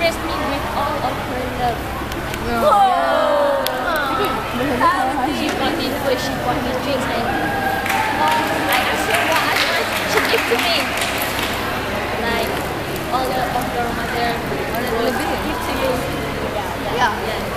impressed me with all of her love. She bought me food, she bought me drinks, and I asked her what I want, she gave to me. Like, all of your mother, all of the gift to you. Yeah.